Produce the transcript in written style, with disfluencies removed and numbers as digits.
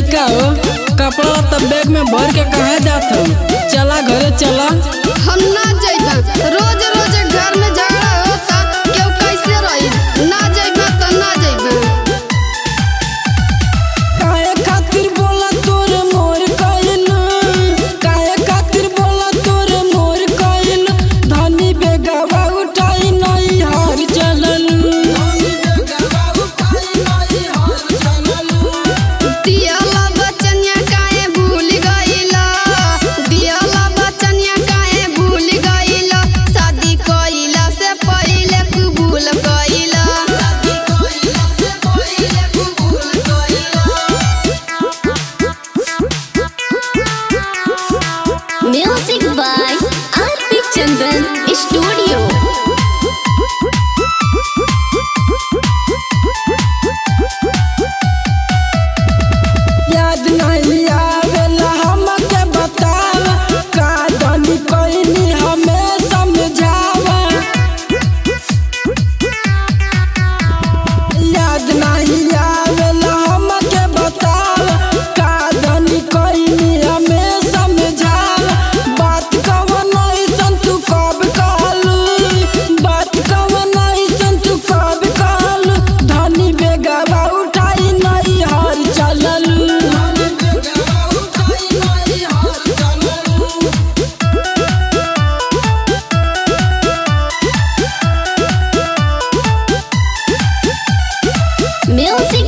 लइका हो, कपड़ा लत्ता बैग में भर के कहाँ जात हो? चला घरे चला। हम ना जाइबा, रोज रोज घर में झगड़ा हो त केहू कैसे रही? ना जाइबा त ना जाइबा। काहे खातिर बोला तोरे मोर कइल, काहे खातिर बोला तोरे मोर कइल, धनी बेगावा उठाई नहीं हार चलन। Music by R.P. Chandan Studio. Music.